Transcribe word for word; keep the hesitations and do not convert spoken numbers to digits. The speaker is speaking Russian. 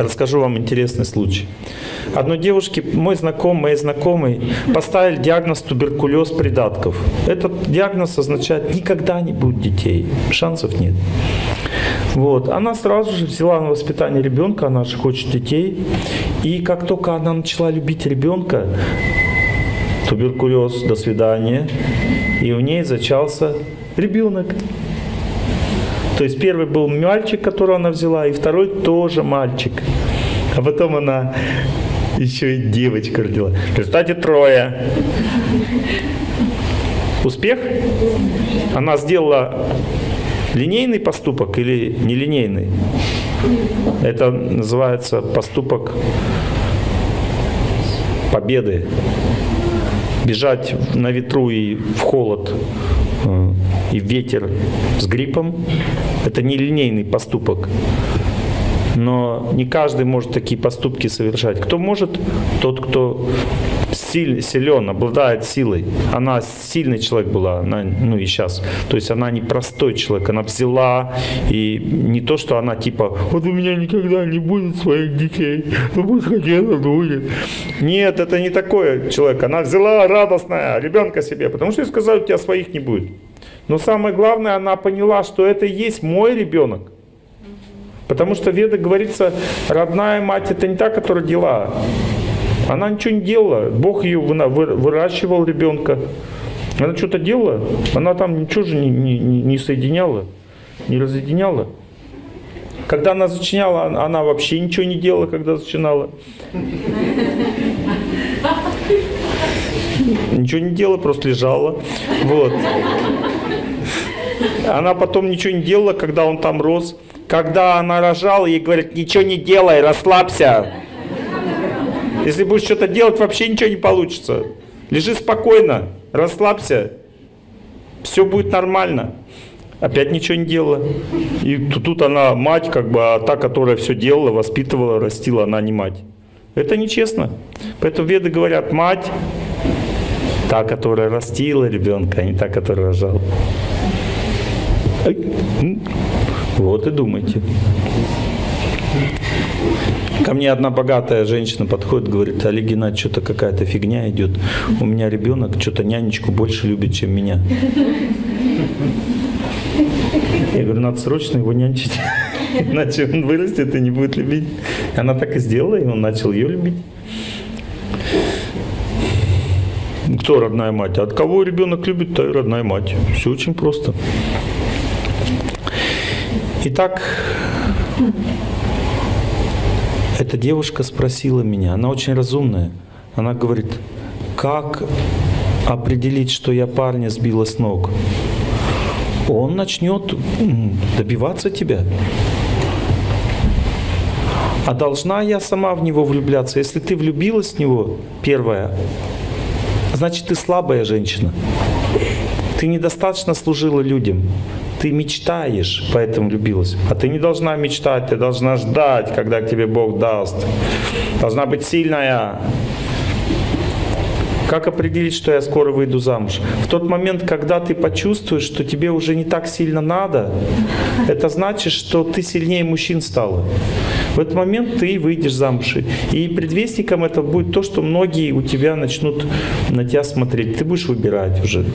Расскажу вам интересный случай. Одной девушке, мой знакомый, моей знакомой, поставили диагноз туберкулез придатков. Этот диагноз означает, никогда не будет детей, шансов нет. Вот. Она сразу же взяла на воспитание ребенка, она же хочет детей. И как только она начала любить ребенка, туберкулез, до свидания. И у ней зачался ребенок. То есть первый был мальчик, которого она взяла, и второй тоже мальчик. А потом она еще и девочку родила. В результате трое. Успех? Она сделала линейный поступок или нелинейный? Это называется поступок победы. Бежать на ветру и в холод, и ветер с гриппом – это нелинейный поступок. Но не каждый может такие поступки совершать. Кто может? Тот, кто силен, обладает силой. Она сильный человек была, она, ну и сейчас. То есть она не простой человек, она взяла. И не то, что она типа «вот у меня никогда не будет своих детей, ну пусть хотела, будет». Нет, это не такой человек. Она взяла радостная ребенка себе, потому что ей сказали, у тебя своих не будет. Но самое главное, она поняла, что это и есть мой ребенок. Потому что в Ведах говорится, родная мать — это не та, которая родила. Она ничего не делала. Бог ее выращивал, ребенка. Она что-то делала? Она там ничего же не, не, не соединяла, не разъединяла. Когда она зачиняла, она вообще ничего не делала, когда зачинала. Ничего не делала, просто лежала. Вот. Она потом ничего не делала, когда он там рос. Когда она рожала, ей говорят, ничего не делай, расслабься. Если будешь что-то делать, вообще ничего не получится. Лежи спокойно, расслабься, все будет нормально. Опять ничего не делала. И тут она мать, как бы, а та, которая все делала, воспитывала, растила, она не мать. Это нечестно. Поэтому Веды говорят, мать та, которая растила ребенка, а не та, которая рожала. Вот и думайте. Ко мне одна богатая женщина подходит, говорит, Олег Геннадьевич, что-то какая-то фигня идет. У меня ребенок что-то нянечку больше любит, чем меня. Я говорю, надо срочно его нянчить, иначе он вырастет и не будет любить. Она так и сделала, и он начал ее любить. Кто родная мать? От кого ребенок любит, то и родная мать. Все очень просто. Итак, эта девушка спросила меня, она очень разумная, она говорит, как определить, что я парня сбила с ног? Он начнет добиваться тебя. А должна я сама в него влюбляться? Если ты влюбилась в него, первое, значит ты слабая женщина. Ты недостаточно служила людям. Ты мечтаешь, поэтому влюбилась. А ты не должна мечтать, ты должна ждать, когда тебе Бог даст. Должна быть сильная. Как определить, что я скоро выйду замуж? В тот момент, когда ты почувствуешь, что тебе уже не так сильно надо, это значит, что ты сильнее мужчин стала. В этот момент ты выйдешь замуж. И предвестником это будет то, что многие у тебя начнут на тебя смотреть. Ты будешь выбирать уже.